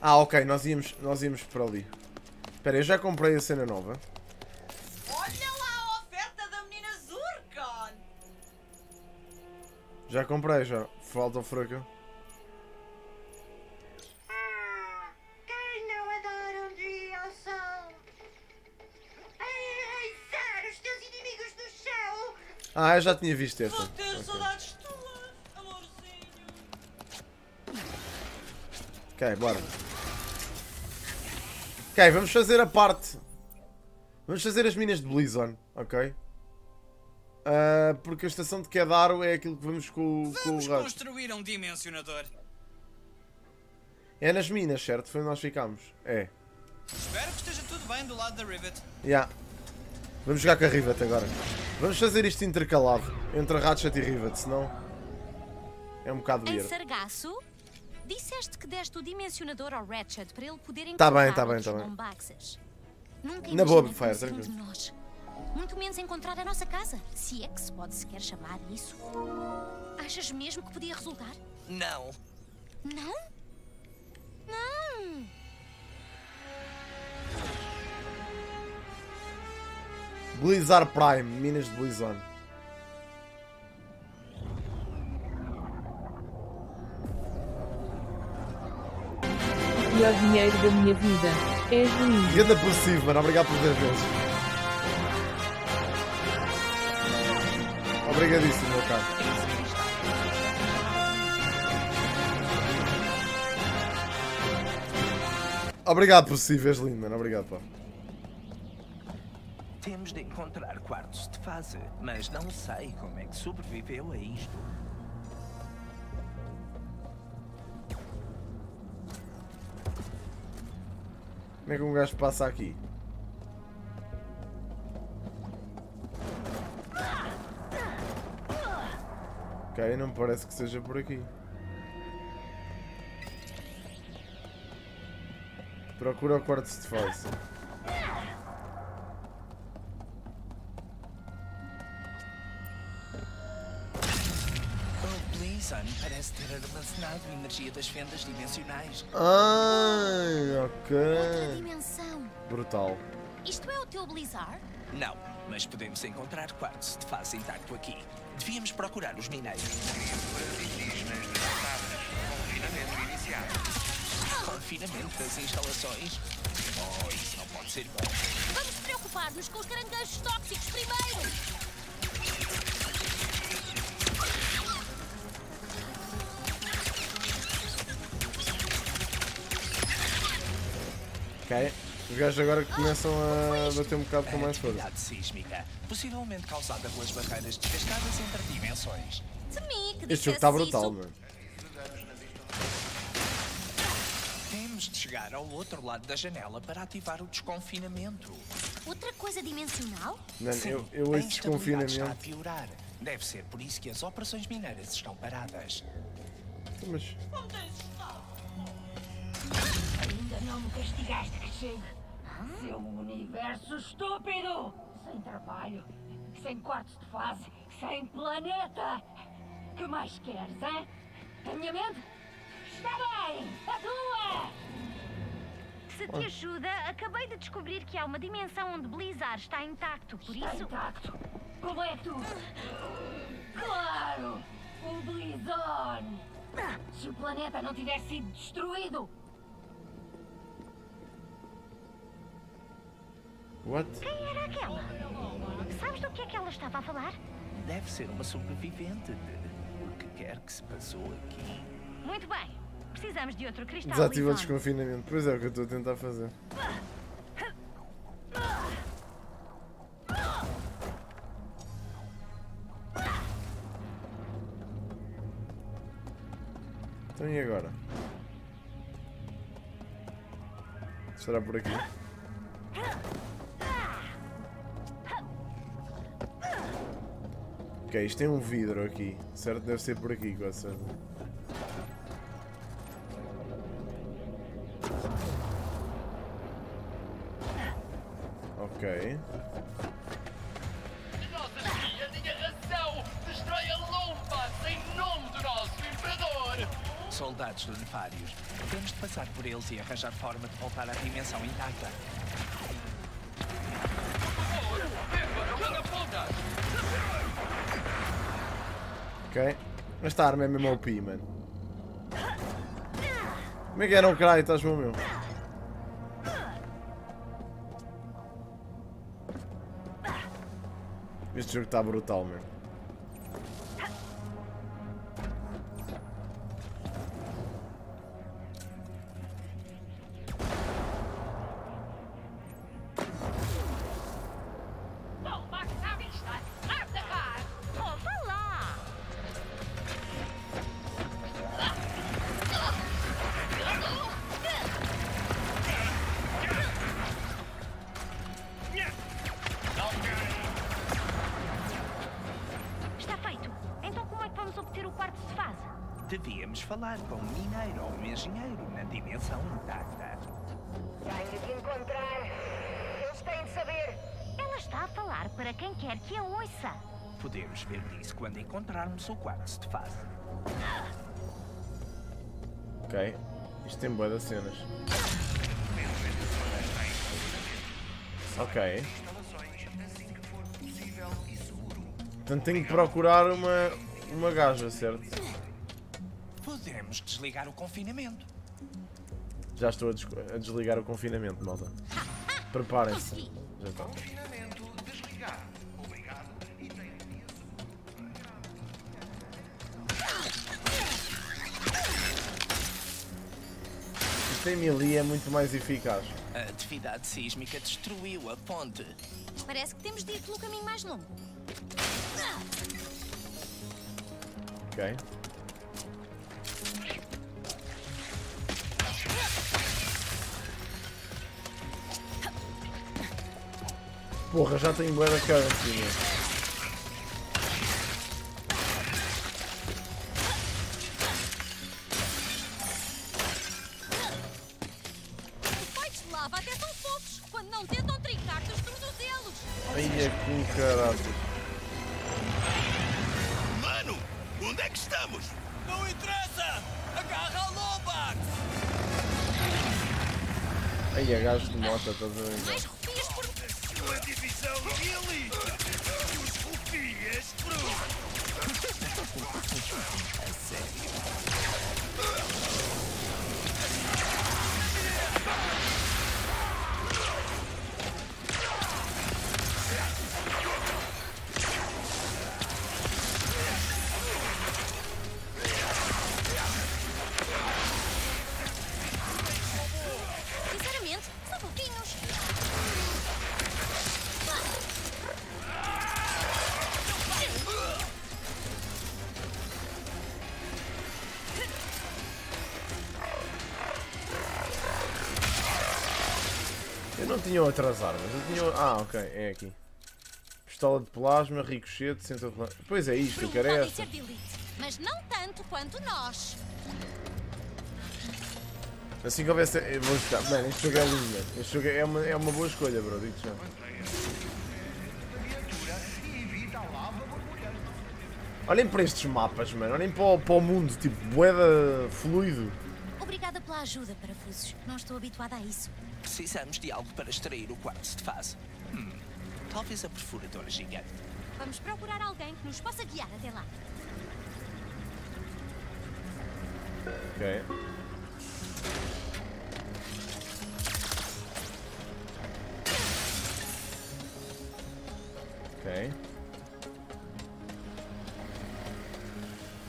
Ah, ok, nós íamos para ali. Espera, eu já comprei a cena nova. Olha lá a oferta da menina Zurkon! Já comprei, já. Falta o fraca. Quem não adora um dia ao sol? Arrasar os teus inimigos do chão! Ah, eu já tinha visto essa. Vou ter saudades tuas, amorzinho. Ok, bora. Ok, vamos fazer a parte. Vamos fazer as minas de Blizzon, ok? Porque a estação de Kedaro é aquilo que vamos com o rato. Vamos construir um dimensionador. É nas minas, certo? Foi onde nós ficámos. É. Espero que esteja tudo bem do lado da Rivet. Yeah. Vamos jogar com a Rivet agora. Vamos fazer isto intercalado entre Ratchet e Rivet, senão é um bocado weird. Em Sargasso? Disseste que deste o dimensionador ao Ratchet para ele poder encontrar tá bem. Baxas. Nunca na boa, Fire, tranquilo. Muito menos encontrar a nossa casa, se é que se pode sequer chamar isso. Achas mesmo que podia resultar? Não. Não? Não! Blizar Prime, minas de Blizzon. O melhor dinheiro da minha vida. É ruim. E anda por cima, mano. Obrigado por 10 vezes. Obrigadíssimo, meu caro. Obrigado por si, vês lindo, mano. Obrigado, pá. Temos de encontrar quartos de fase, mas não sei como é que sobreviveu a isto. Como é que um gajo passa aqui? Ok, não me parece que seja por aqui. Procura o quarto de fase. Parece ter armazenado a energia das fendas dimensionais. Ah, ok. Outra dimensão. Brutal. Isto é o teu Blizar? Não, mas podemos encontrar quartos de fase intacto aqui. Devíamos procurar os mineiros. Confinamento iniciado. Confinamento das instalações? Oh, isso não pode ser bom. Vamos preocupar-nos com os caranguejos tóxicos primeiro. Ok, os gajos agora começam a bater um bocado com mais força. Atividade sísmica, possivelmente causada pelas barreiras desgastadas entre dimensões. Este jogo está brutal, mano. Temos de chegar ao outro lado da janela para ativar o desconfinamento. Outra coisa dimensional? Não, eu ouço desconfinamento. Está a piorar. Deve ser por isso que as operações mineiras estão paradas. Mas... não me castigaste, Cristina. Seu universo estúpido! Sem trabalho, sem quartos de fase, sem planeta! Que mais queres, hein? A minha mente? Está bem! A tua! Se te ajuda, acabei de descobrir que há uma dimensão onde Blizar está intacto, por isso... Está intacto? Como é tu? Claro! O Blizar! Se o planeta não tivesse sido destruído... What? Quem era aquela? Sabes do que é que ela estava a falar? Deve ser uma sobrevivente de o que quer que se passou aqui. Muito bem. Precisamos de outro cristal. Desativa o desconfinamento. Pois é o que eu estou a tentar fazer. Então e agora? Será por aqui? Ok, isto tem um vidro aqui, certo? Deve ser por aqui, quase certo. Ok. Nossa filha tinha razão! Destrói a lomba em nome do nosso Imperador! Só soldados do Nefarious. Temos de passar por eles e arranjar forma de voltar à dimensão intacta. Ok. Mas esta arma é mesmo OP, mano. Como é que era um caralho? Estás bom, meu? Este jogo está brutal, meu. Devíamos falar com um mineiro ou um engenheiro na dimensão intacta. Tenho de encontrar. Eles têm de saber. Ela está a falar para quem quer que a ouça. Podemos ver disso quando encontrarmos o quartzo de fase. Ok. Isto tem boas cenas. Ok. Portanto, tenho que procurar uma gaja, certo? Podemos desligar o confinamento. Já estou a desligar o confinamento, malta. Preparem-se. Já está. Confinamento desligado. Obrigado. E tem isto em melee é muito mais eficaz. A atividade sísmica destruiu a ponte. Parece que temos de ir pelo caminho mais longo. Ok. Porra, já tenho boa da cara assim. Os peitos de lava até são fofos quando não tentam trincar dos tornozelos. Ai, é com caralho. Mano, onde é que estamos? Não interessa! Agarra a lomba! Ai, a gajo de moto, estás a ver? Divisão Billy! Os rufias bruxos! É sério? Sinceramente, são pouquinhos! Não tinha outras armas, eu tinha... Ah, ok, é aqui. Pistola de plasma, ricochete, centro de... Pois é isto, eu quero é esta. Mas não tanto quanto nós. Assim que houvesse... Eu vou buscar... Mano, este jogo é lindo. Este jogo é uma boa escolha, bro, digo-te já. Olhem para estes mapas, mano. Olhem para o mundo, tipo, boeda fluido. Obrigada pela ajuda, parafusos. Não estou habituada a isso. Precisamos de algo para extrair o quartzo de fase. Talvez a perfuradora gigante. Vamos procurar alguém que nos possa guiar até lá. Ok. Ok.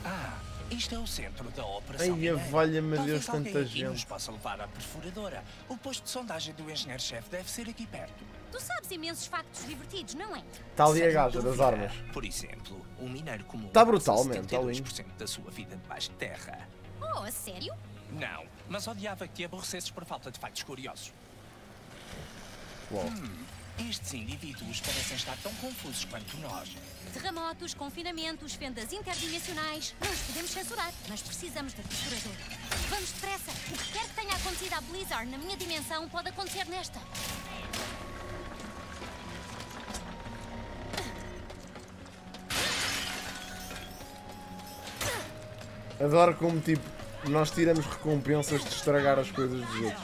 Ah, isto é o centro da operação. Ai, valha-me Deus, tanta gente. Nos possa levar à perfuradora. O posto de sondagem do engenheiro-chefe deve ser aqui perto. Tu sabes imensos factos divertidos, não é? Está ali a gaja das armas. Por exemplo, um mineiro comum. Está brutal, mesmo. Está lindo. 72% da sua vida debaixo de terra. Oh, a sério? Não, mas odiava que te aborrecesses por falta de factos curiosos. Uau. Estes indivíduos parecem estar tão confusos quanto nós. Terremotos, confinamentos, fendas interdimensionais... Não os podemos censurar, mas precisamos da perfuradora. Vamos depressa! O que quer que tenha acontecido à Blizzard na minha dimensão pode acontecer nesta. Adoro como tipo... nós tiramos recompensas de estragar as coisas dos outros.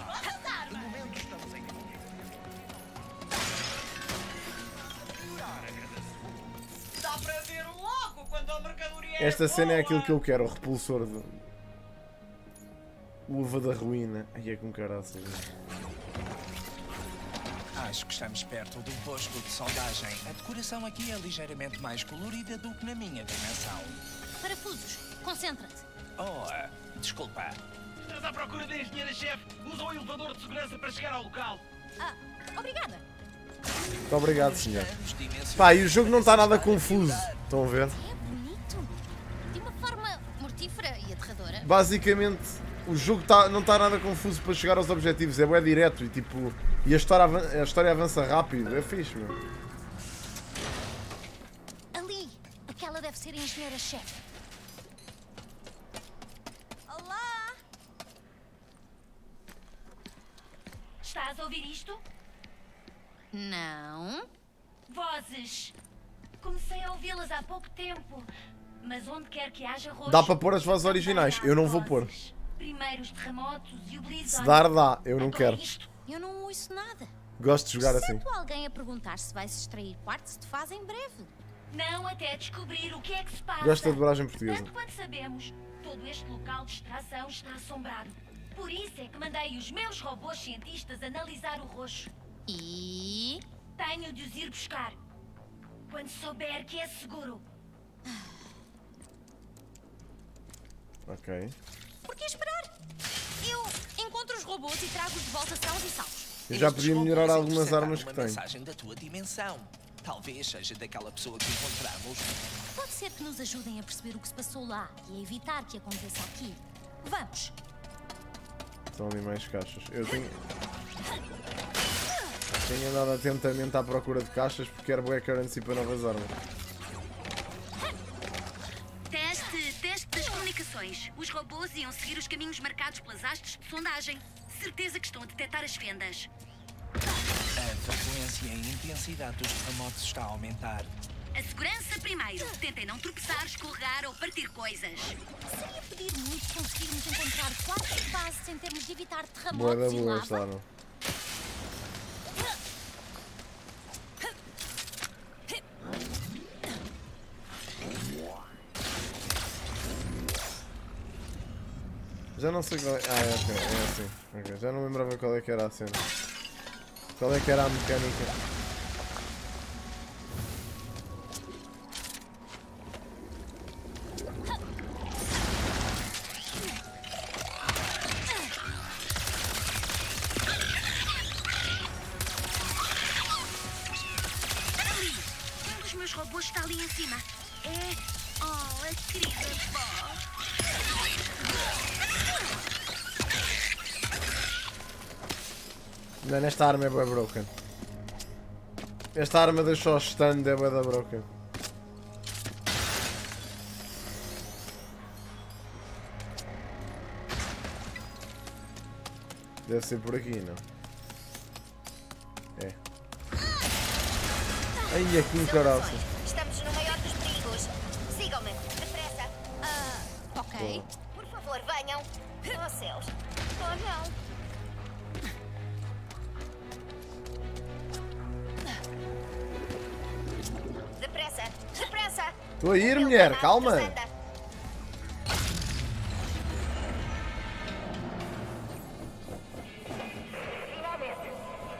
Esta cena é aquilo que eu quero, o repulsor de... Uva da ruína. Ai é com caraças. Acho que estamos perto do bosco de soldagem. A decoração aqui é ligeiramente mais colorida do que na minha dimensão. Parafusos, concentra-te. Oh, desculpa. Estás à procura da engenheira-chefe. Usa o elevador de segurança para chegar ao local. Ah, obrigada. Muito obrigado, senhor. Pá, e o jogo não está nada confuso. Estão a ver? É bonito. De uma forma mortífera e aterradora. Basicamente, o jogo não está nada confuso para chegar aos objetivos. É bué direto e tipo... E a história avança rápido, é fixe, meu. Ali, aquela deve ser a engenheira-chefe. Olá! Estás a ouvir isto? Não. Vozes. Comecei a ouvi-las há pouco tempo, mas onde quer que haja rosto... Dá para pôr as vozes originais, eu não vou pôr. Primeiro os terremotos e o Blizzon. Se dar, dá, eu não quero. Eu não ouço nada. Gosto de jogar assim. Sinto alguém a perguntar se vai se extrair quartzo de fase em breve. Não até descobrir o que é que se passa. Gosto da dublagem portuguesa. Tanto quanto sabemos, todo este local de extração está assombrado. Por isso é que mandei os meus robôs cientistas analisar o roxo. E... Tenho de os ir buscar. Quando souber que é seguro. Ok. Por que esperar? Eu encontro os robôs e trago-os de volta sãos e salvos. Eu já podia melhorar algumas armas que tenho. Mensagem da tua dimensão. Talvez seja daquela pessoa que encontramos. Pode ser que nos ajudem a perceber o que se passou lá e a evitar que aconteça aqui. Vamos. Estão ali mais caixas. Eu tenho... Tenho andado atentamente à procura de caixas porque era bué currency para novas armas. Os robôs iam seguir os caminhos marcados pelas hastes de sondagem. Certeza que estão a detectar as fendas. A frequência e a intensidade dos terremotos está a aumentar. A segurança primeiro. Tentem não tropeçar, escorregar ou partir coisas. Seria pedir muito conseguirmos encontrar quatro fases em termos de evitar terremotos e lava. Já não sei qual é... Ah, é assim, é assim. Okay. Já não lembrava qual é que era a cena. Qual é que era a mecânica. Ali! Um dos meus robôs está ali em cima. É... Oh, a querida vó. Não, esta arma é bué broken. Esta arma deixou o stand, é bué da broken. Deve ser por aqui, não? É. Ai, aqui um caraço. Estamos no maior dos perigos. Sigam-me, depressa. Ok. Por favor, venham. Oh, céus. Oh, não. Estou a ir, mulher, calma! Finalmente,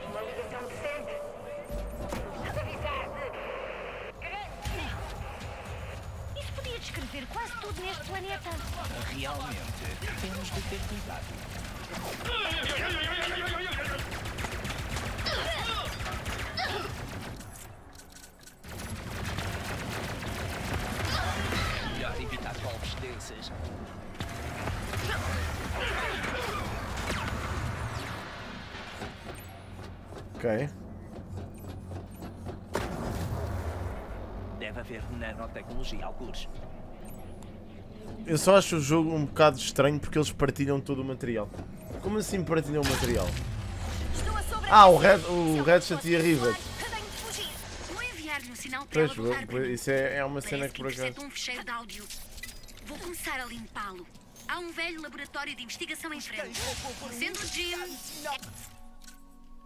uma ligação decente. Vamos avisar-te. Isso podia descrever quase tudo neste planeta. Realmente, temos de ter cuidado. Evitar golpes desses. Ok. Deve haver nanotecnologia algures. Eu só acho o jogo um bocado estranho porque eles partilham todo o material. Como assim partilham o material? Ah, o Ratchet e a Rivet. Pois, isso é uma cena que por acaso... Vou começar a limpá-lo. Há um velho laboratório de investigação em frente. Sendo o Jim...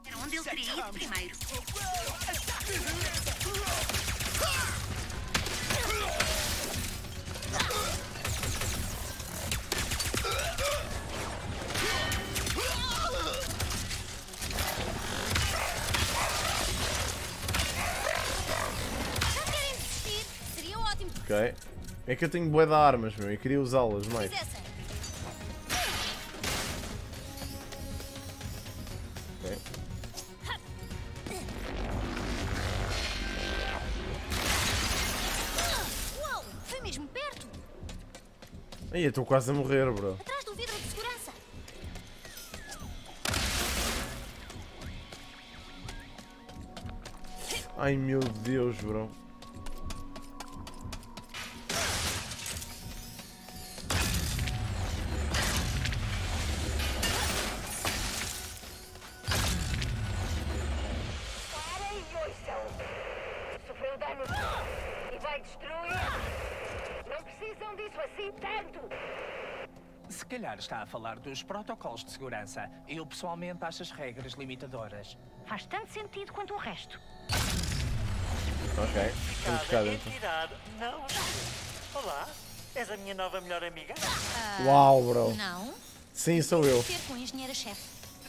era onde ele teria ido primeiro. Ok. É que eu tenho bué de armas, meu, e queria usá-las mais. Ok. Uou, foi mesmo perto. Aí, eu estou quase a morrer, bro. Atrás do vidro de segurança. Ai, meu Deus, bro. Está a falar dos protocolos de segurança. Eu pessoalmente acho as regras limitadoras. Faz tanto sentido quanto o resto. Ok, vamos buscar dentro. Não. Olá, és a minha nova melhor amiga? Uau, bro. Não. Sim, sou eu. Ser com a engenheira-chefe.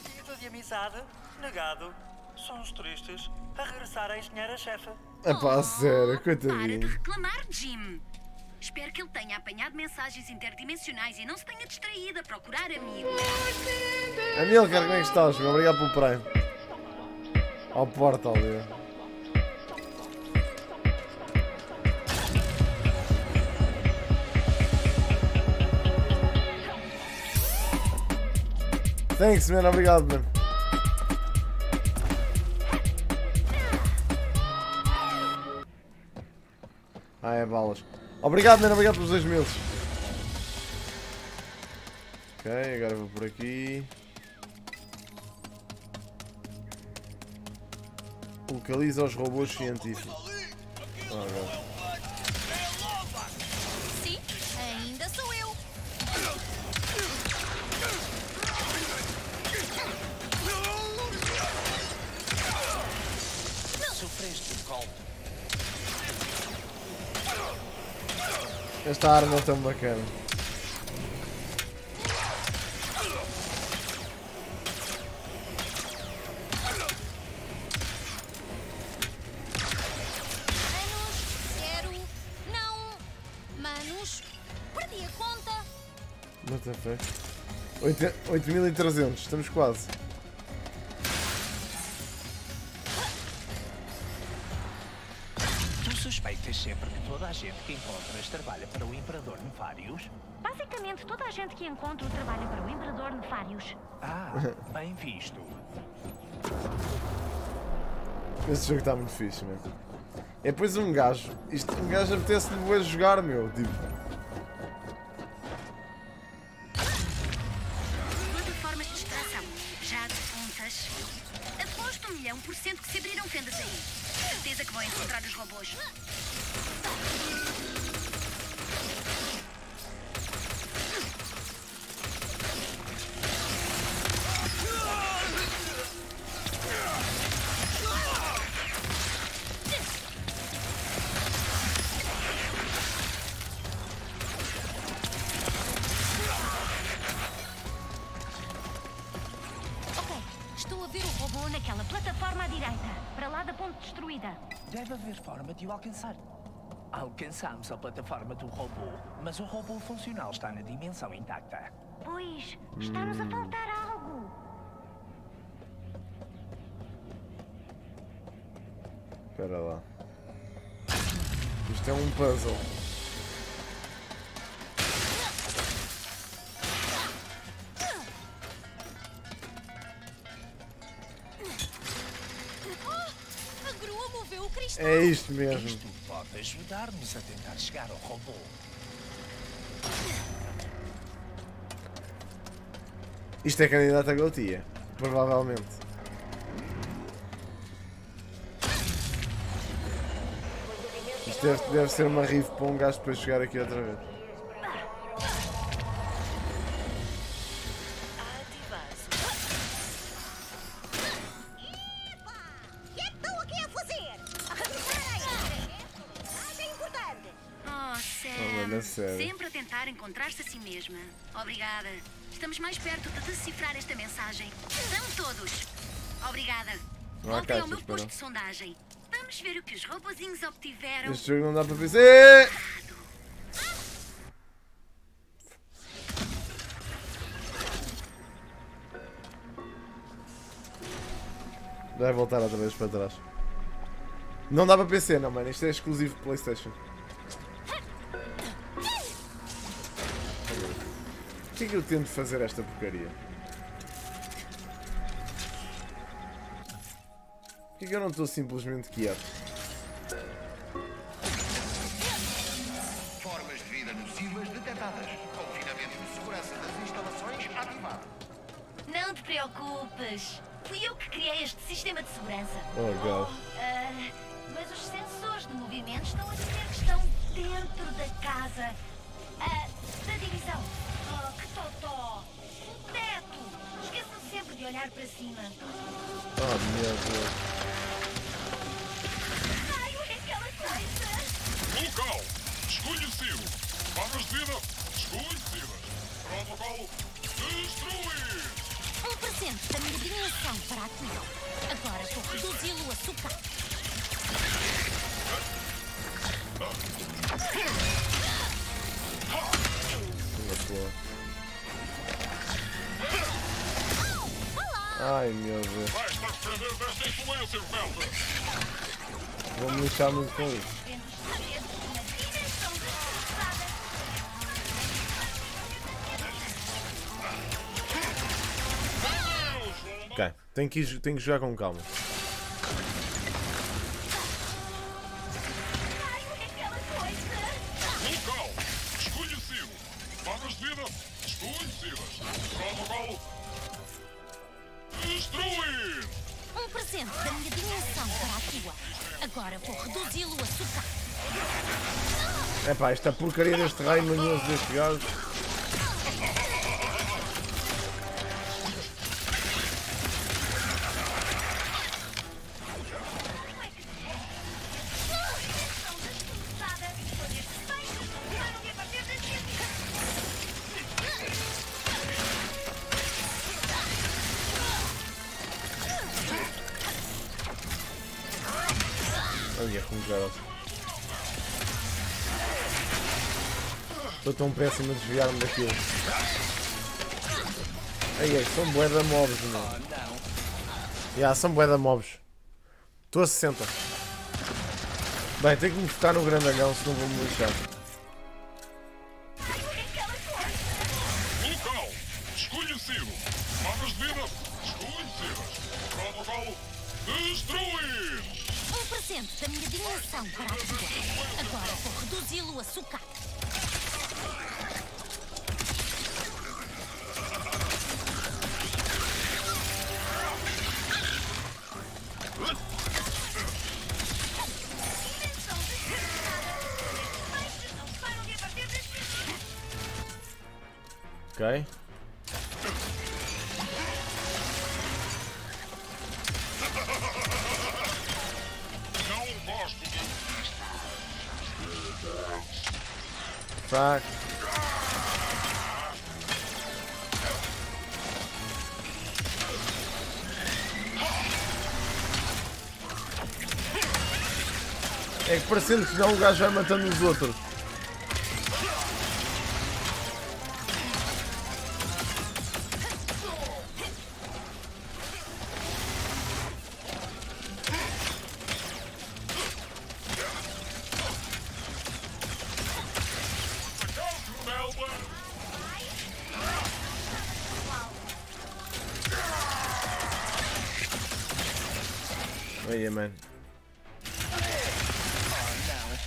Dívida de amizade, negado. Somos turistas a regressar à engenheira-chefe. É pá, sério, coitadinho. Para de reclamar, Jim. Espero que ele tenha apanhado mensagens interdimensionais e não se tenha distraído a procurar amigos. Amilcar, como é que estás? Obrigado pelo Prime. Ao porta ali. Thanks, man. Obrigado, man. Ah, é balas. Obrigado, mano, obrigado pelos 2000. Ok, agora vou por aqui. Localiza os robôs científicos. Sim, ainda sou eu. Sofreste de golpe. Esta arma é tão bacana. Manos, perdi a conta. What the fuck? 8.300, estamos quase. Suspeitas sempre que toda a gente que encontras trabalha para o Imperador Nefarious? Basicamente, toda a gente que encontro trabalha para o Imperador Nefarious. Ah, bem visto. Esse jogo está muito fixe, meu. É depois um gajo. Isto, um gajo apetece-lhe boa jogar, meu. Tipo. Plataformas de distração. Já de pontas. Aposto 1.000% que se abriram fendas aí. Certeza que vão encontrar os robôs. Ok, estou a ver o robô naquela plataforma à direita. Destruída. Deve haver forma de o alcançar. Alcançamos a plataforma do robô, mas o robô funcional está na dimensão intacta. Pois, está-nos a faltar algo. Espera lá. Isto é um puzzle. É isto mesmo. Isto pode ajudar-nos a tentar chegar ao robô. Isto é candidato a Gautia, provavelmente. Isto deve ser uma rive para um gajo para chegar aqui outra vez. engraçado. Sempre a tentar encontrar-se a si mesma. Obrigada. Estamos mais perto de decifrar esta mensagem. São todos. Obrigada. Voltem ao meu posto de sondagem. Vamos ver o que os robozinhos obtiveram. Este jogo não dá para vencer. Vai voltar outra vez para trás. Não dá para PC, não, mano. Isto é exclusivo PlayStation. Por que é que eu tento fazer esta porcaria? Por que é que eu não estou simplesmente quieto? Formas de vida nocivas detectadas. Confinamento de segurança das instalações ativado. Não te preocupes. Fui eu que criei este sistema de segurança. Oh, God. Mas os sensores de movimento estão a dizer que estão dentro da casa. Da divisão. Oh, que totó. O teto. Esqueçam sempre de olhar para cima. Oh, meu Deus. Ai, olha aquela coisa. Local. Desconhecido. Formas de vida desconhecidas. Protocolo destruído. 1% da minha dimensão para ativar. Agora vou reduzi-lo a sucar. Ai, meu Deus. Vou me lixar muito com isso. Ok, tenho que jogar com calma. Local desconhecido. Formas de vida desconhecidas. Protocolo destruir. 1% da minha dimensão para a tua. Agora vou reduzi-lo a sucar. Epá, esta porcaria deste raio manhoso deste gajo. Estou tão péssimo a desviar-me daquilo. Ai, são bué da mobs, mano. Já, são bué da mobs. Estou a 60. Bem, tenho que me focar no grandalhão, senão vou-me lixar. Local desconhecido. Mapas de vida desconhecidas. Protocolo destruído. 1% da minha dimensão para ativar. Agora vou reduzi-lo a sucar. Ok. Não gosto de fraco. É que parecendo que não, o gajo vai matando os outros. Olha, mano.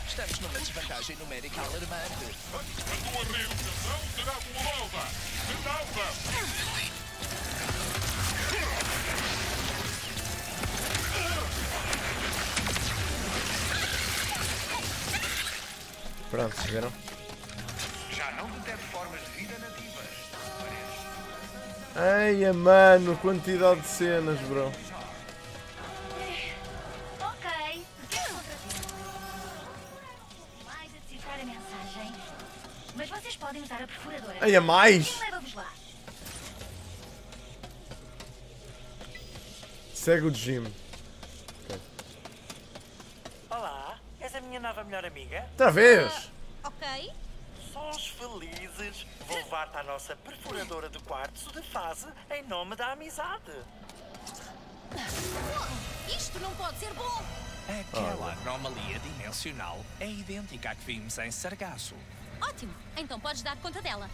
Estamos numa desvantagem numérica alarmante. A tua realização será dolorosa. Penalva! Pronto, chegaram. Já não detecto formas de vida nativas. Ai, mano, quantidade de cenas, bro. Aí é mais. Segue o Jim. Olá, és a minha nova melhor amiga? Outra vez! Ok. Sós felizes. Vou levar-te à nossa perfuradora de quartzo de fase em nome da amizade. Isto não pode ser bom! Aquela anomalia dimensional é idêntica à que vimos em Sargasso. Ótimo! Então podes dar conta dela.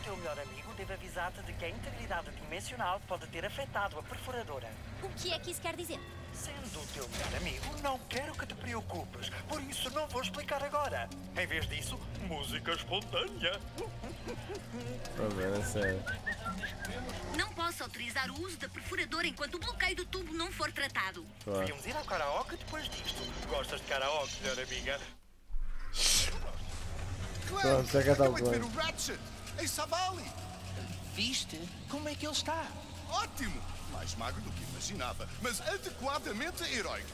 O teu melhor amigo deve avisar-te de que a integridade dimensional pode ter afetado a perfuradora. O que é que isso quer dizer? Sendo o teu melhor amigo, não quero que te preocupes. Por isso não vou explicar agora. Em vez disso, música espontânea. Não posso autorizar o uso da perfuradora enquanto o bloqueio do tubo não for tratado. Podíamos ir ao karaoke depois disto. Gostas de karaoke, melhor amiga? Claro, acabei de ver o Ratchet em Sabali. Viste? Como é que ele está? Ótimo! Mais magro do que imaginava, mas adequadamente heróico.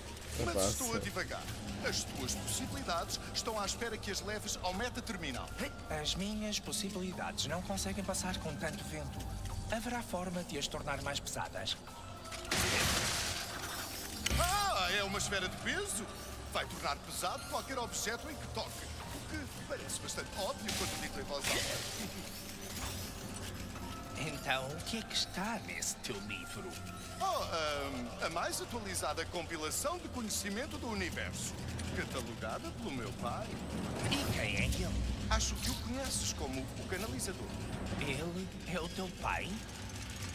Mas estou a divagar. As tuas possibilidades estão à espera que as leves ao meta terminal. As minhas possibilidades não conseguem passar com tanto vento. Haverá forma de as tornar mais pesadas. Ah, é uma esfera de peso? Vai tornar pesado qualquer objeto em que toque. O que parece bastante óbvio quando digo em voz alta. Então, o que é que está nesse teu livro? A mais atualizada compilação de conhecimento do universo, catalogada pelo meu pai. E quem é ele? Acho que o conheces como o canalizador. Ele é o teu pai?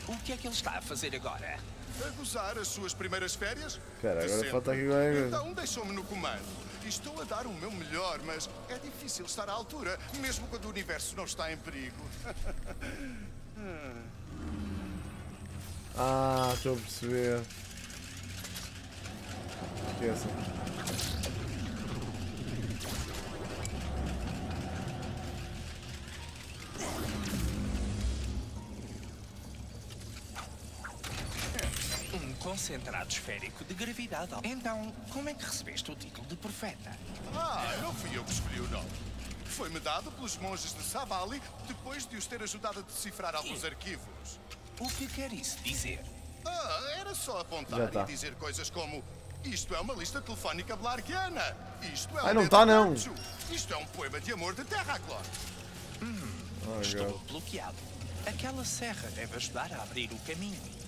O que é que ele está a fazer agora? A gozar as suas primeiras férias? Cara, agora falta aqui agora. Então deixou-me no comando. Estou a dar o meu melhor, mas é difícil estar à altura, mesmo quando o universo não está em perigo. Ah, estou a perceber. Esqueça. Um concentrado esférico de gravidade. Então, como é que recebeste o título de profeta? Ah, não fui eu que escolhi o nome. Foi-me dado pelos monges de Sabali depois de os ter ajudado a decifrar alguns arquivos. O que quer isso dizer? Ah, era só apontar e dizer coisas como: isto é uma lista telefónica blarguiana. Isto é um isto é um poema de amor de Terraclor. Estou bloqueado. Aquela serra deve ajudar a abrir o caminho.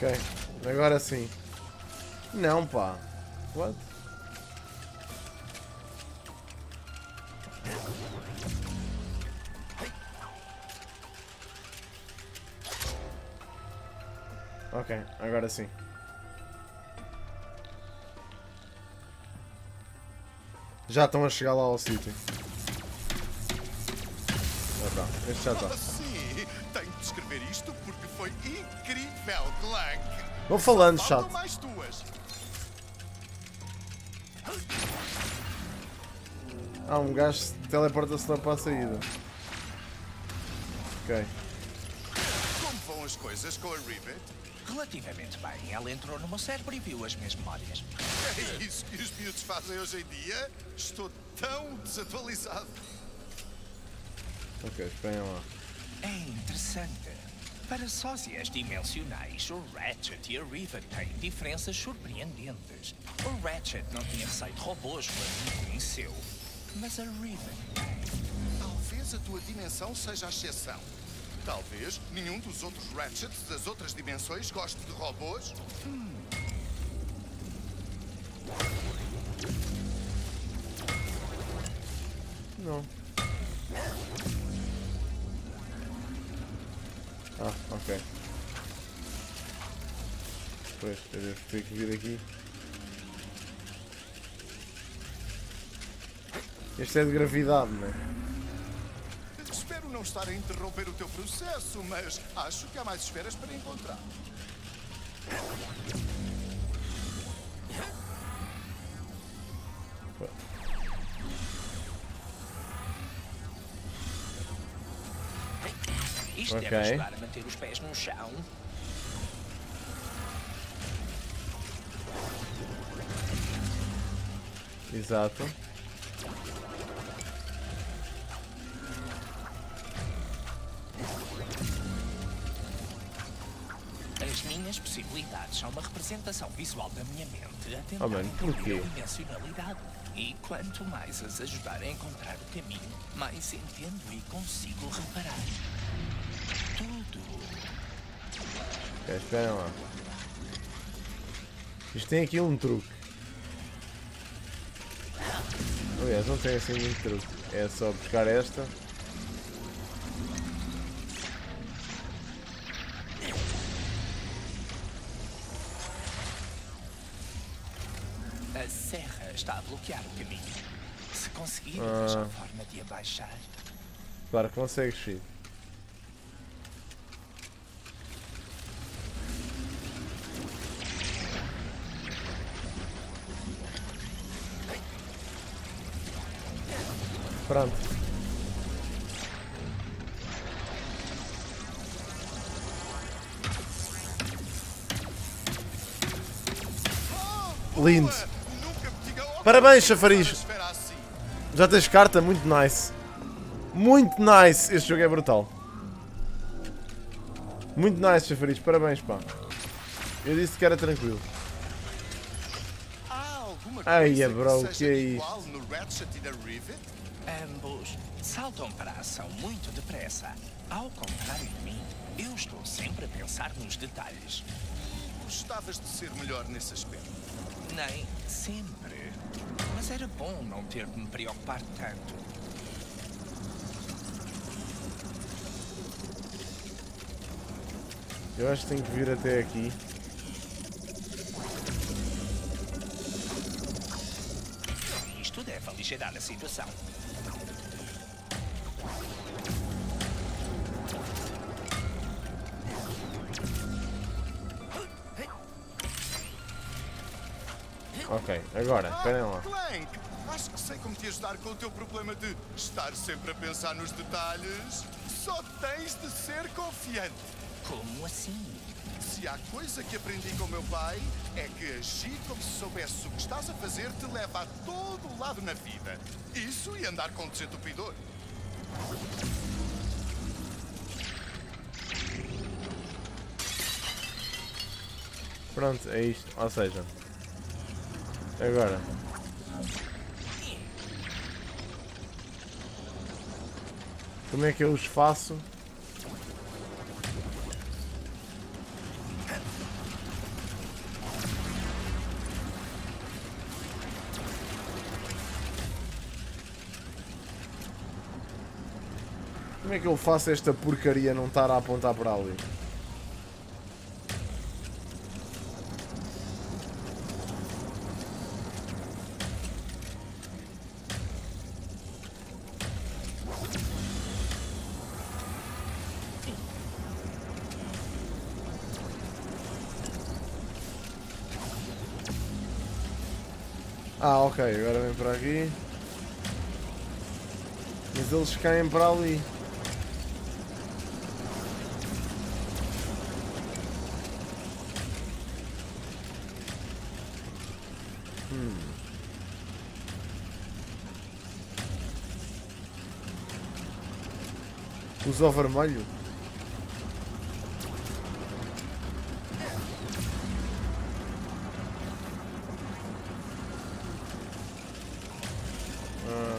Ok, agora sim. Não, pá. What? Ok, agora sim. Já estão a chegar lá ao sítio. Já está, este já está. Tenho de escrever isto porque foi incrível, Clank. Vou falando, chato. Mais duas. Ah, um gajo teleporta-se lá para a saída. Ok. Como vão as coisas com a Rivet? Relativamente bem. Ela entrou no meu cérebro e viu as minhas memórias. É isso que os miúdos fazem hoje em dia? Estou tão desatualizado. Ok, esperem lá. É interessante. Para sósias dimensionais, o Ratchet e a Rivet têm diferenças surpreendentes. O Ratchet não tinha receio de robôs quando me conheceu, mas a Rivet... Talvez a tua dimensão seja a exceção. Talvez nenhum dos outros Ratchets das outras dimensões goste de robôs. Não. Ah, ok. Pois, eu devo ter que vir aqui. Este é de gravidade, não é? Espero não não estar a interromper o teu processo, mas acho que há mais esferas para encontrar. Isto deve ajudar a manter os pés no chão. Exato. As minhas possibilidades são uma representação visual da minha mente, atendendo à minha dimensionalidade. E quanto mais as ajudar a encontrar o caminho, mais entendo e consigo reparar tudo. Espera lá. Isto tem aqui um truque. Aliás, não tem assim muito truque. É só buscar esta. A serra está a bloquear o caminho. Se conseguir, vejo a forma de abaixar. Claro que consegues, filho. Pronto. Lindo. Parabéns, chafariz. Já tens carta, muito nice. Muito nice. Este jogo é brutal. Muito nice, chafariz. Parabéns, pá. Eu disse que era tranquilo. Ai, bro, o que é isso? No Ratchet e da Rivet? Ambos saltam para a ação muito depressa. Ao contrário de mim, eu estou sempre a pensar nos detalhes. Gostavas de ser melhor nesse aspecto? Nem sempre. Mas era bom não ter de me preocupar tanto. Eu acho que tenho que vir até aqui. Isto deve aligerar a situação. Ok, agora, esperem lá. Clank, acho que sei como te ajudar com o teu problema de estar sempre a pensar nos detalhes. Só tens de ser confiante. Como assim? Se há coisa que aprendi com meu pai, é que agir como se soubesse o que estás a fazer te leva a todo lado na vida. Isso e andar com desentupidor. Pronto, é isto. Ou seja... Agora. Como é que eu os faço? Como é que eu faço esta porcaria não estar a apontar para ali? Ah, ok, agora vem para aqui. Mas eles caem para ali. Usou vermelho.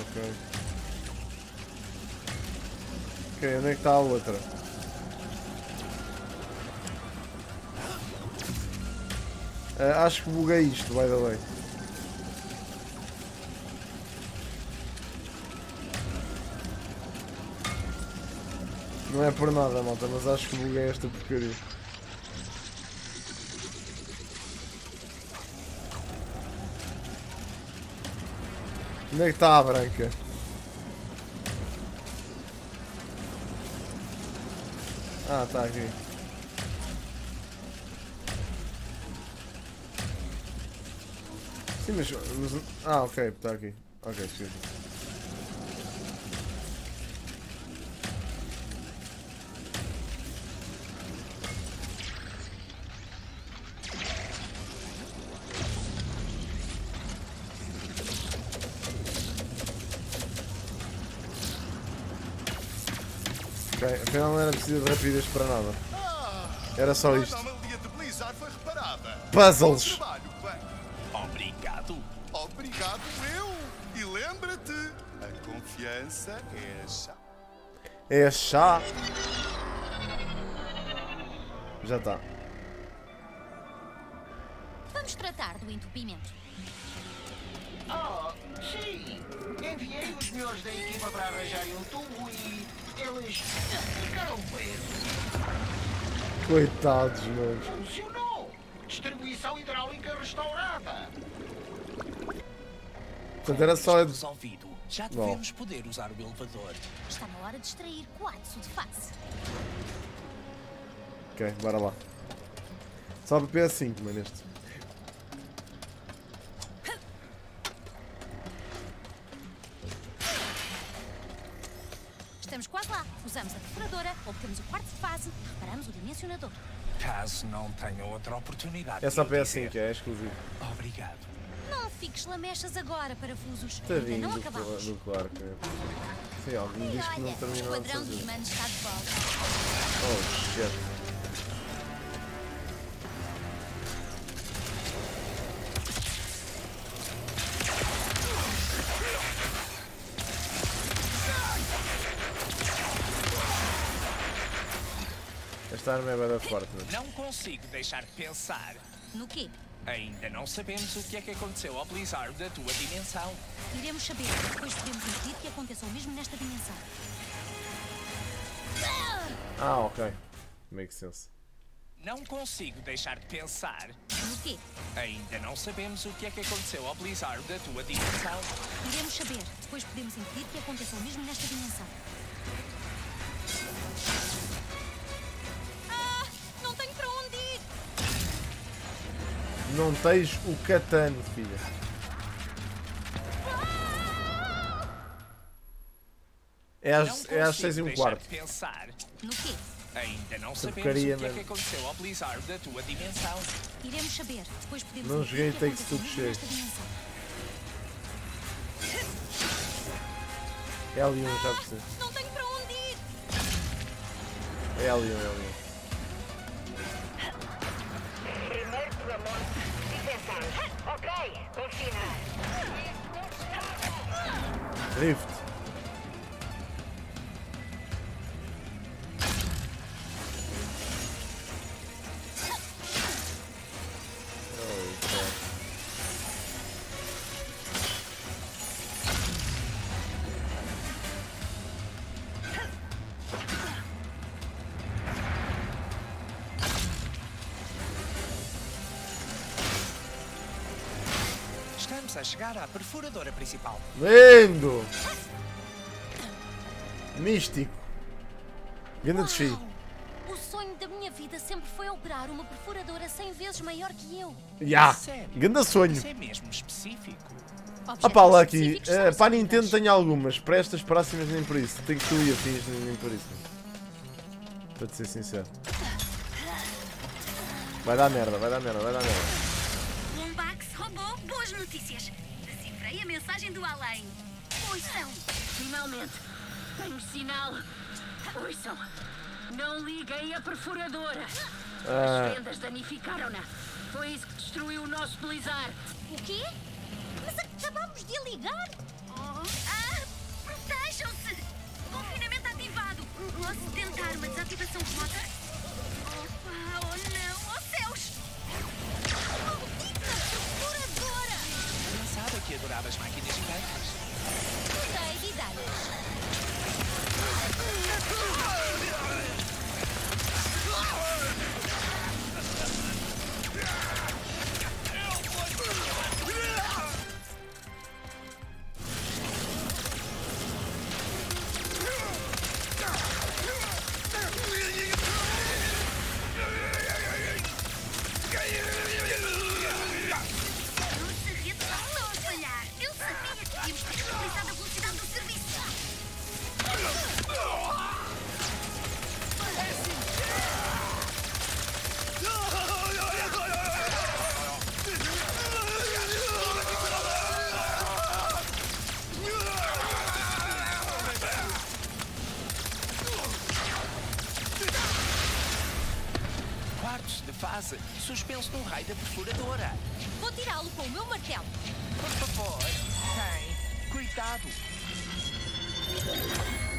Ok, onde é que está a outra? Acho que buguei isto, by the way. Não é por nada, malta, mas acho que buguei esta porcaria. Onde é que está a branca? Ah, tá aqui. Sim, mas... Ah, ok, tá aqui. Ok, desculpa. Ok, afinal não era preciso de rapidez para nada. Era só isto. A anomalia de Blizar foi reparada. Puzzles! Obrigado eu! E lembra-te, a confiança é chá. É chá? Já está. Vamos tratar do entupimento. Oh, sim! Enviei os meus da equipa para arranjarem um tubo e eles ficaram presos. Coitados, meus. Funcionou! Distribuição hidráulica restaurada. Portanto, era só... Resolvido. Já devemos poder usar o elevador. Está na hora de extrair quartzo de face. Ok, bora lá. Só para P5, mas neste. Estamos quase lá. Usamos a depuradora, obtemos o quartzo de fase, reparamos o dimensionador. Caso não tenha outra oportunidade... Essa PS5 é exclusiva. Obrigado. Não fiques lamechas agora, parafusos. Ainda não acabamos. Do quarto. Sei, alguém diz que não terminou. O esquadrão de imanos está de volta. Oh, shit. Esta arma é bem da forte. Não consigo deixar de pensar. No quê? Ainda não sabemos o que aconteceu ao Blizzard da tua dimensão. Iremos saber, depois podemos impedir que aconteça o mesmo nesta dimensão. Ah, ok. Makes sense. Não consigo deixar de pensar. No quê? Ainda não sabemos o que aconteceu ao Blizzard da tua dimensão. Iremos saber, depois podemos impedir que aconteça o mesmo nesta dimensão. Não tens o catano, filha. É às 6h15. No quê? Ainda não sabemos o que aconteceu ao Blizzard da tua dimensão. Iremos saber. Depois podemos... Não joguei até que tudo chegue. É ali um, já percebi. Não tenho para onde ir. É ali um, é ali um. Ok, confina. Rivet. A chegar à perfuradora principal. Lindo! Místico. Ganda de chi. O sonho da minha vida sempre foi operar uma perfuradora 100 vezes maior que eu. Já! Ganda sonho. Isso é mesmo específico. Ah pá, Lucky, para a Nintendo tenho algumas. Para estas próximas nem por isso. Tenho que tu e afins nem por isso. Para te ser sincero. Vai dar merda, vai dar merda, vai dar merda. Boas notícias! Decifrei a mensagem do além. Ouçam! Finalmente! Tenho sinal! Ouçam! Não liguem a perfuradora! As vendas danificaram-na! Foi isso que destruiu o nosso Blizzard! O quê? Mas acabamos de ligar! Oh. Ah! Protejam-se! Confinamento ativado! Posso tentar uma desativação remota? Oh, oh não! Oh céus! Que adorava as máquinas gigantes. Dei vidalhas. partes da fase suspenso num raio da perfuradora. Vou tirá-lo com o meu martelo. Por favor. Tem. Cuidado.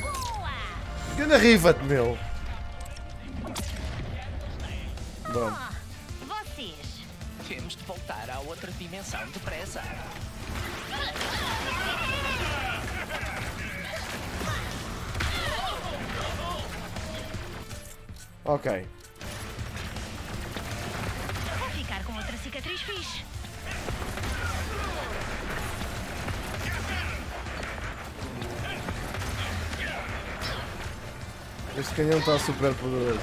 Boa! Ganda Rivet, meu. Bom. Vocês. Temos de voltar à outra dimensão depressa. Ok. Vou ficar com outra cicatriz fixe. Este canhão está super poderoso.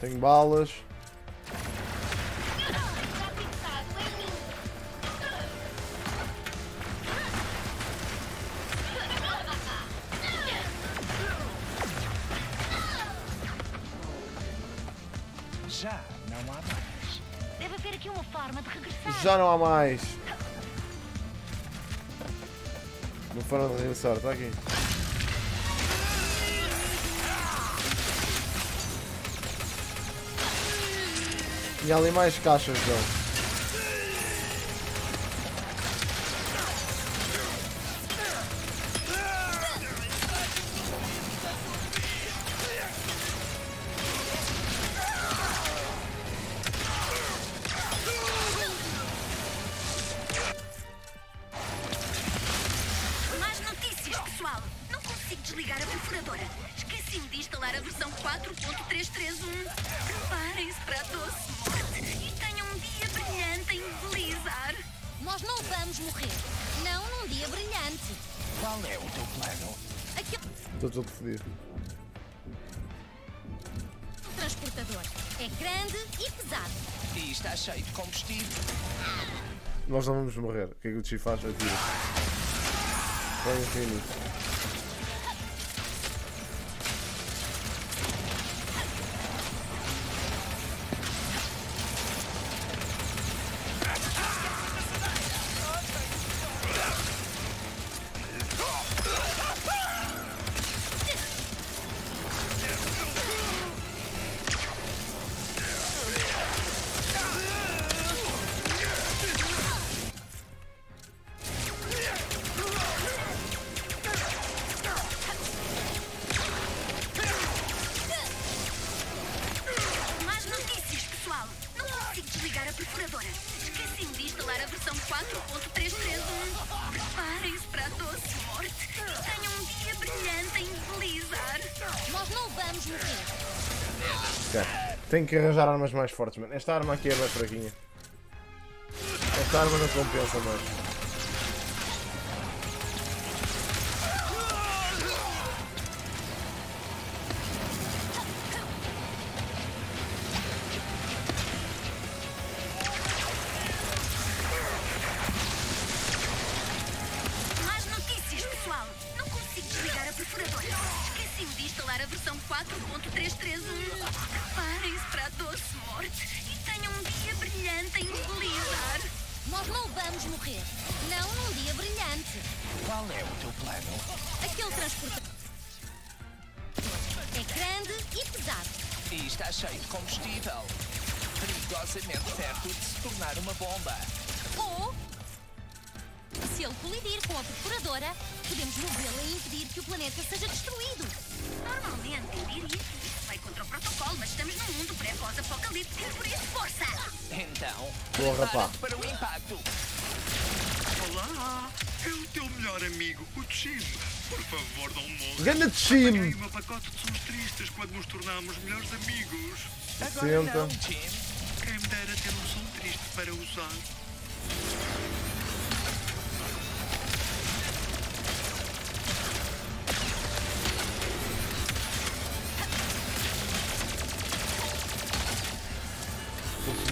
Tenho balas. Já não há mais. Não foram de regressar, está aqui. E há ali mais caixas, João. O transportador é grande e pesado. E está cheio de combustível. Nós não vamos morrer. O que é que o Chi faz? Atira. Vai infinito. Tenho que arranjar armas mais fortes, mano. Esta arma aqui é bem fraquinha. Esta arma não compensa mais. Mais notícias, pessoal. Não consigo desligar a perfuradora. Esqueci-me de instalar a versão 4.331. Preparem-se para a doce morte e tenham um dia brilhante em Blizar. Nós não vamos morrer. Não num dia brilhante. Qual é o teu plano? Aquele transportador é grande e pesado. E está cheio de combustível. Perigosamente perto de se tornar uma bomba. Ou, se ele colidir com a perfuradora, podemos movê-la e impedir que o planeta seja destruído. Normalmente, eu diria isso. Contra o protocolo, mas estamos num mundo pré-pós-apocalíptico e por isso força! Então, prepara-te para o impacto! Olá! É o teu melhor amigo, o Chim. Por favor, não morra! Ganda Chim! Apaguei uma pacote de sons tristes quando nos tornámos melhores amigos. Agora não, Chim. Quem me dera ter um som triste para usar.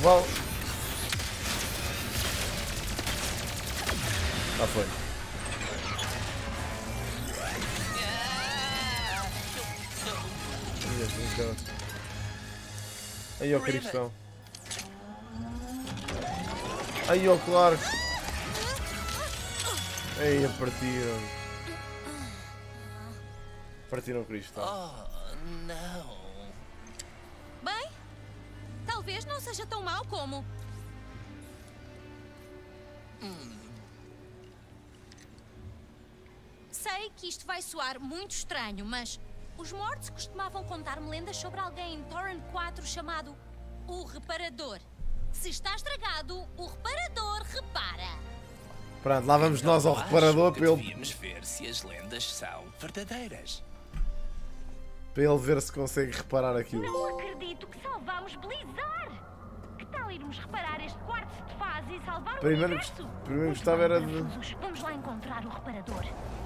Uau! Já foi. Aí, ó, Cristão. Aí, ó, Clark. Aí, a partir. Partiram o cristal. Oh, não. Bem, talvez não seja tão mal como... Sei que isto vai soar muito estranho, mas... Os mortos costumavam contar-me lendas sobre alguém em Torren IV chamado... O Reparador. Se está estragado, o Reparador repara. Pronto, lá vamos então, nós ao Reparador para ele... Devíamos ver se as lendas são verdadeiras. Para ele ver se consegue reparar aquilo. Não acredito que salvamos Blizar! Que tal irmos reparar este quarto de fase e salvar o universo? Primeiro gostava era de... Vamos lá encontrar o Reparador.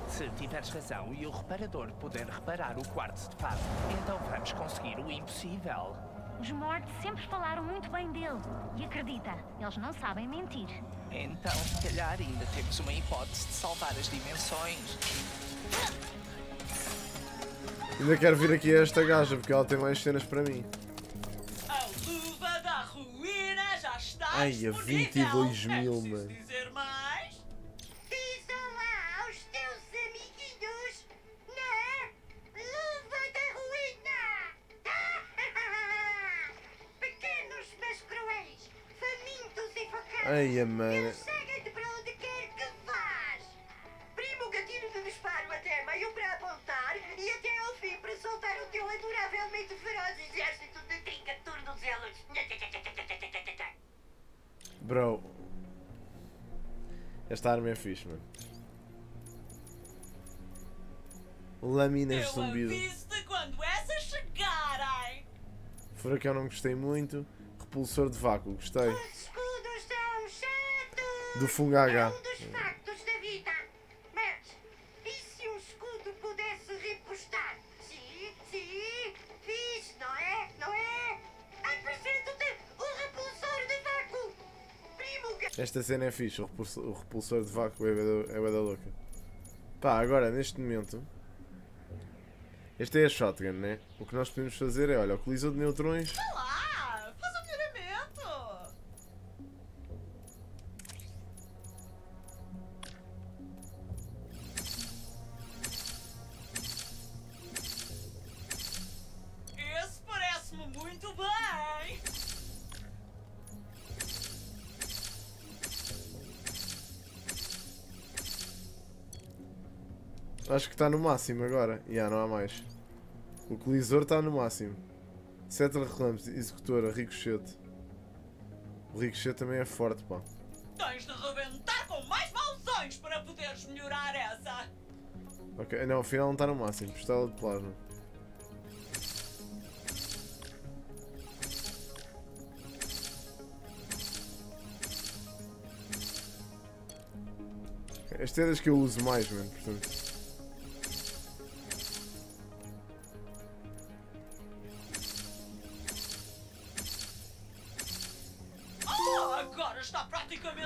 Se tiveres razão e o Reparador puder reparar o quarto de fase, então vamos conseguir o impossível. Os mortos sempre falaram muito bem dele. E acredita, eles não sabem mentir. Então, se calhar, ainda temos uma hipótese de salvar as dimensões. Ainda quero vir aqui a esta gaja, porque ela tem mais cenas para mim. A luva da ruína já está. Ai, a 22 mil, mano. Dizer mais? Dizam lá aos teus amiguinhos na luva da ruína. Pequenos, mas cruéis, famintos e focados. Ai, mano. Bro, esta arma é fixe, mano. Lâminas zumbido. Furacão não gostei muito. Repulsor de vácuo, gostei. Os escudos são chatos. Do fungo H. Esta cena é fixe, o repulsor de vácuo é bué da louca. Pá, agora, neste momento... Esta é a shotgun, né? O que nós podemos fazer é, olha, o colisor de neutrões... Vai lá! Faz o melhoramento! Esse parece-me muito bem! Acho que está no máximo agora. Já, não há mais. O colisor está no máximo. Cetra de relâmpagos, executora, ricochete. O ricochete também é forte, pá. Tens de rebentar com mais malzões para poderes melhorar essa. Ok, não, afinal não está no máximo. Pistola de plasma. Esta é das que eu uso mais, mano, portanto.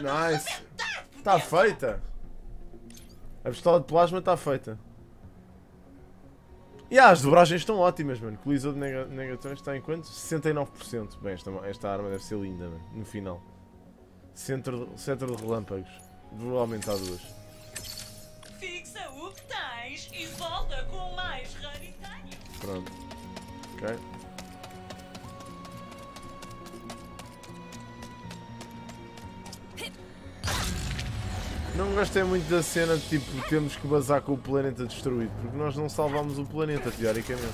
Nice! Está feita! A pistola de plasma está feita. E as dobragens estão ótimas, mano. Colisor de negatões está em quanto? 69%. Bem, esta arma deve ser linda, mano. No final. Centro de relâmpagos. Vou aumentar duas. Fixa o que tens e volta com mais raridade. Pronto. Ok. Não gostei muito da cena de tipo temos que bazar com o planeta destruído, porque nós não salvámos o planeta, teoricamente.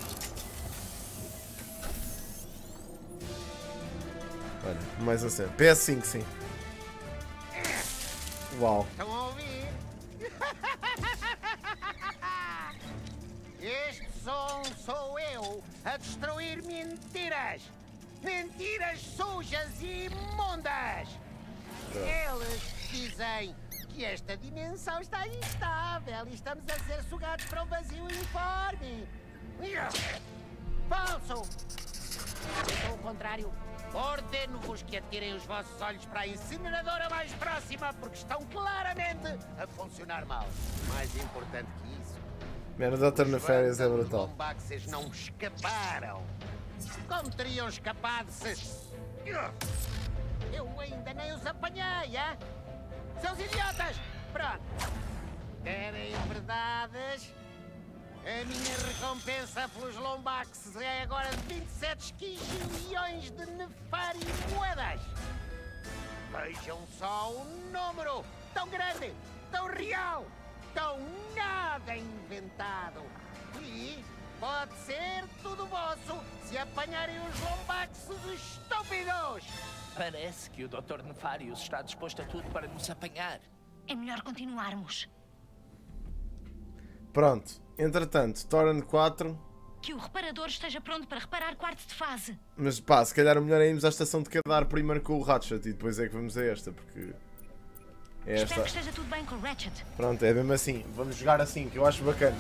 Olha, mais a cena. PS5, sim. Uau. Estão a ouvir? Este som sou eu a destruir mentiras. Mentiras sujas e imundas. Eles dizem que esta dimensão está instável e estamos a ser sugados para um vazio informe. Falso! Então, o contrário. Ordeno-vos que atirem os vossos olhos para a incineradora mais próxima, porque estão claramente a funcionar mal. Mais importante que isso... Imperador Nefarious é brutal. Baxas não escaparam. Como teriam escapado se... Eu ainda nem os apanhei, hein? Seus idiotas! Pronto! Querem verdades? A minha recompensa pelos Lombaxes é agora de 27 quinzilhões de nefari-moedas. Vejam só o número! Tão grande, tão real, tão nada inventado. E pode ser tudo vosso se apanharem os Lombaxes estúpidos! Parece que o Dr. Nefarious está disposto a tudo para nos apanhar. É melhor continuarmos. Pronto. Entretanto, Torren 4... Que o reparador esteja pronto para reparar quarto de fase. Mas pá, se calhar o melhor é irmos à estação de Kedaro primeiro com o Ratchet e depois é que vamos a esta, porque... É esta. Espero que esteja tudo bem com o Ratchet. Pronto, é mesmo assim. Vamos jogar assim, que eu acho bacana.